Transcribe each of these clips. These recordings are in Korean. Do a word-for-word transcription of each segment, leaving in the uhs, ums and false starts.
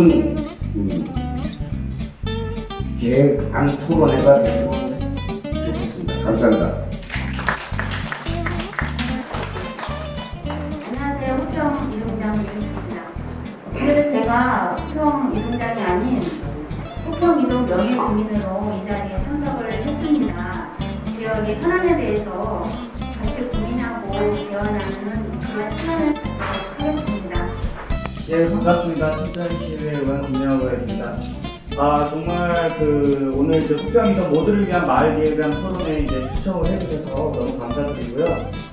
큰 계획 음, 안 토론회가 됐으면 좋겠습니다. 감사합니다. 안녕하세요. 호평 이동장 이동입니다. 오늘은 제가 호평 이동장이 아닌 호평 이동 명예 주민으로 이 자리에 참석을 했습니다. 지역의 현안에 대해서 같이 고민하고 대화하는 그런 시간을 갖도록 하겠습니다. 예, 반갑습니다. 춘천시의원 김영호입니다. 아, 정말 그 오늘 이제 호평 이동 모두를 위한 마을 기획에 대한 토론에 이제 추천을 해주셔서 너무 감사드리고요.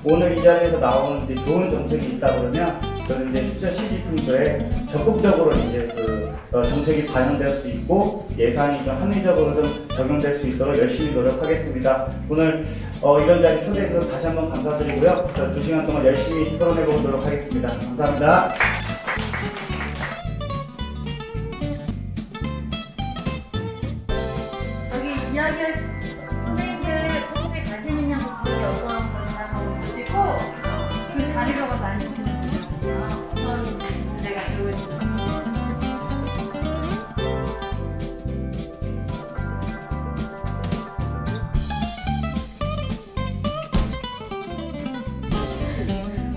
오늘 이 자리에서 나오는 이제 좋은 정책이 있다 그러면 저는 이제 춘천 시기 근처에 적극적으로 이제 그 정책이 반영될 수 있고 예산이 좀 합리적으로 좀 적용될 수 있도록 열심히 노력하겠습니다. 오늘 어 이런 자리 초대해서 다시 한번 감사드리고요. 두 시간 동안 열심히 토론해 보도록 하겠습니다. 감사합니다.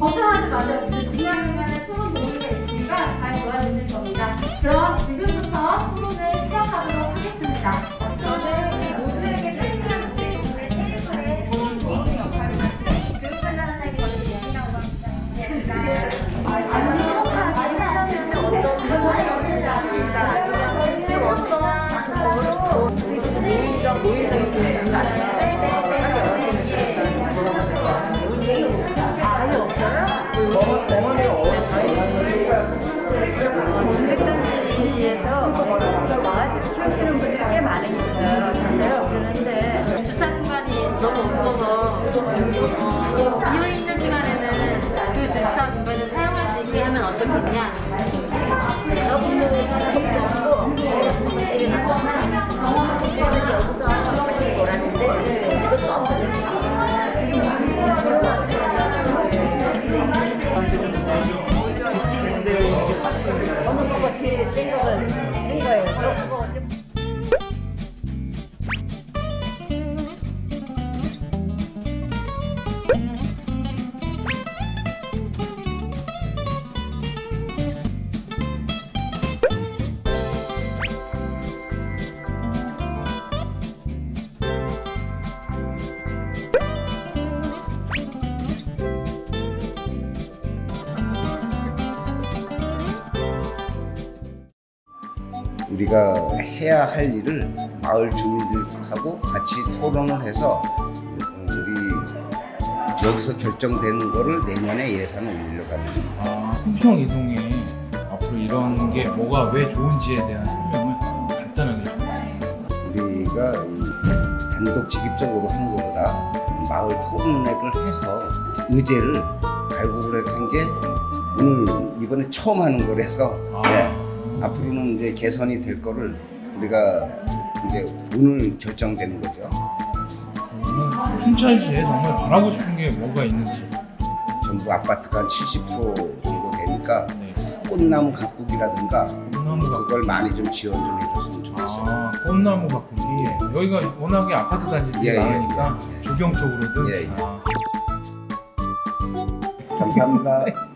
걱정하지 마세요. 중간중간에 토론 모의가 있으니까 잘 도와주실 겁니다. 그럼 지금부터 토론을 시작하도록 하겠습니다. 저는 우리 모두에게 팬들한테 우리 체리컬의 도움이 역할을 맡은 교육관단한 얘기거든요. 감사합니다. 아니, 토론을 많이 하시는데 어떤 분들이 없는지 아닙니다. 저희는 어떤 방법으로 모의적, 모의적인 교육을 나타내요. 키우시는 분들이 꽤 많이 있어요. 자세요. 그런데 주차 공간이 너무 없어서 어, 비어 있는 시간에는 그 주차 공간을 사용할 수 있게 하면 어떻겠냐. 여러분들이 이렇게 하고 경험하고 싶어서 여기서 하는 거라는데 이것도 어느 것 같이 생각을 한 거예요. 우리가 해야 할 일을 마을 주민들하고 같이 토론을 해서 우리 여기서 결정되는 거를 내년에 예산을 올리려고 합니다. 아, 호평 이동에 앞으로 이런 게 뭐가 왜 좋은지에 대한 설명을 간단하게. 우리가 단독 직입적으로 하는 것보다 마을 토론회를 해서 의제를 발굴을 한 게 오늘 이번에 처음 하는 거라서. 아. 네. 앞으로는 이제 개선이 될 거를 우리가 이제 오늘 결정되는 거죠. 춘천시에 정말 바라고 싶은 게 뭐가 있는지. 전부 아파트가 한 칠십 퍼센트 정도 되니까 네. 꽃나무 가꾸기라든가 꽃나무 그걸 많이 좀 지원 좀 해줬으면 좋겠어요. 아, 꽃나무 가꾸기. 예. 여기가 워낙에 아파트 단지들이 예, 많으니까 예, 예. 조경 쪽으로도. 예, 예. 아. 감사합니다.